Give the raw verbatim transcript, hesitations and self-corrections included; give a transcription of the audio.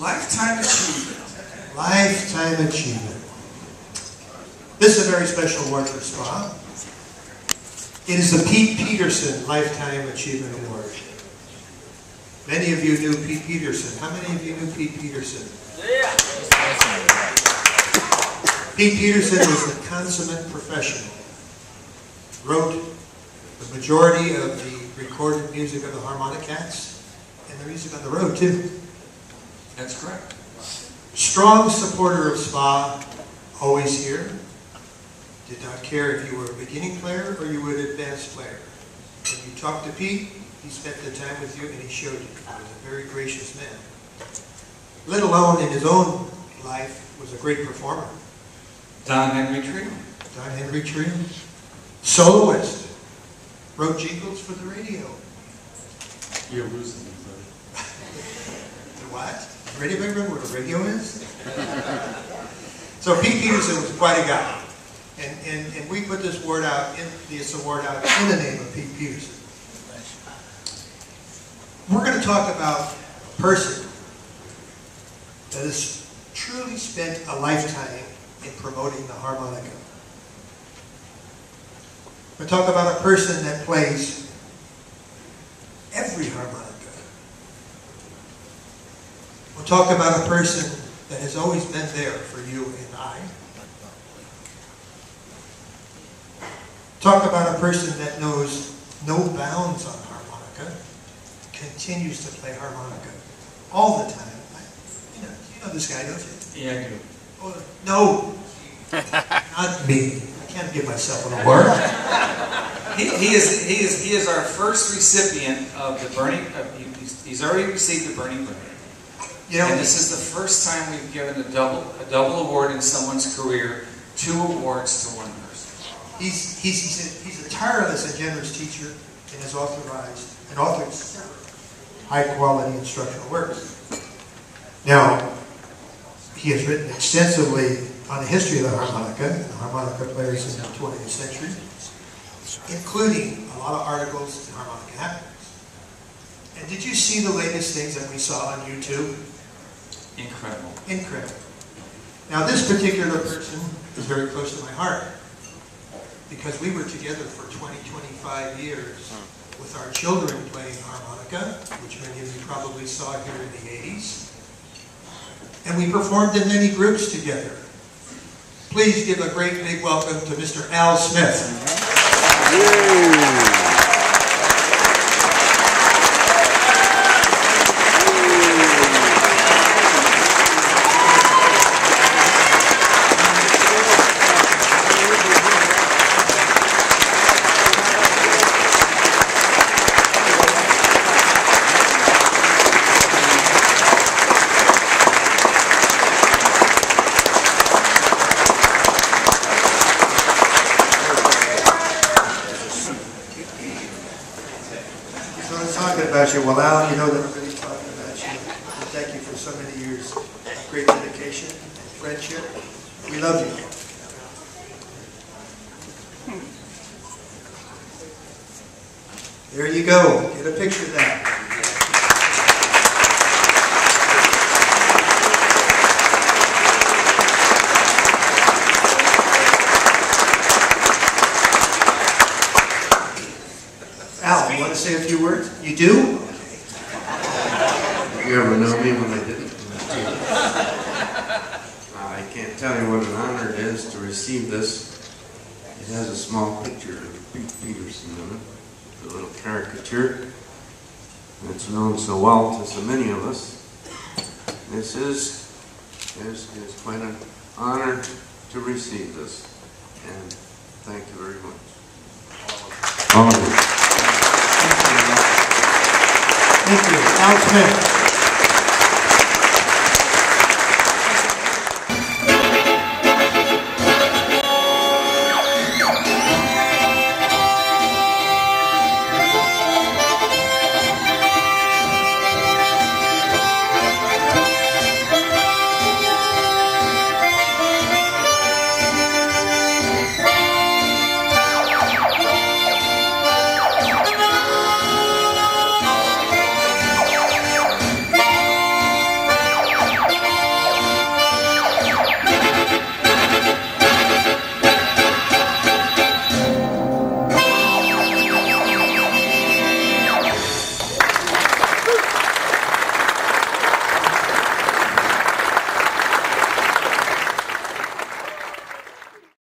Lifetime achievement. Lifetime achievement. This is a very special award for SPAH. It is the Pete Pedersen Lifetime Achievement Award. Many of you knew Pete Pedersen. How many of you knew Pete Pedersen? Yeah. Pete Pedersen was the consummate professional. Wrote the majority of the recorded music of the Harmonica Hats and the music on the road too. That's correct. Strong supporter of SPAH, always here. Did not care if you were a beginning player or you were an advanced player. When you talked to Pete, he spent the time with you and he showed you. He was a very gracious man. Let alone in his own life, was a great performer. Don Henry Treen. Don Henry Treen. Soloist. Wrote jingles for the radio. You're losing me, buddy. The what? Anybody remember what a radio is? So Pete Pedersen was quite a guy. And, and, and we put this award out, in, this award out in the name of Pete Pedersen. We're going to talk about a person that has truly spent a lifetime in promoting the harmonica. We're talking about a person that plays every harmonica. We'll talk about a person that has always been there for you and I. Talk about a person that knows no bounds on harmonica, continues to play harmonica all the time. I, you know, you know this guy, don't you? Yeah, I do. Oh, no, not me. I can't give myself an award. he, he is he is he is our first recipient of the Bernie. Of, he's, he's already received the Bernie Award. You know, and this is the first time we've given a double a double award in someone's career, two awards to one person. He's he's he's a, he's a tireless and generous teacher, and has authorized and authored several high quality instructional works. Now, he has written extensively on the history of the harmonica and the harmonica players in the twentieth century, including a lot of articles in Harmonica Happenings. And did you see the latest things that we saw on YouTube? Incredible. Incredible. Now this particular person is very close to my heart because we were together for twenty, twenty-five years with our children playing harmonica, which many of you probably saw here in the eighties. And we performed in many groups together. Please give a great big welcome to Mister Al Smith. Yay. Well, Al, you know that I'm really talking about you. And thank you for so many years of great dedication and friendship. We love you. There you go. Get a picture of that. Al, you want to say a few words? You do? You ever know me when I didn't? I can't tell you what an honor it is to receive this. It has a small picture of Pete Pedersen in it, a little caricature. It's known so well to so many of us. This is, this is quite an honor to receive this, and thank you very much. All of you. Thank you. Al Smith.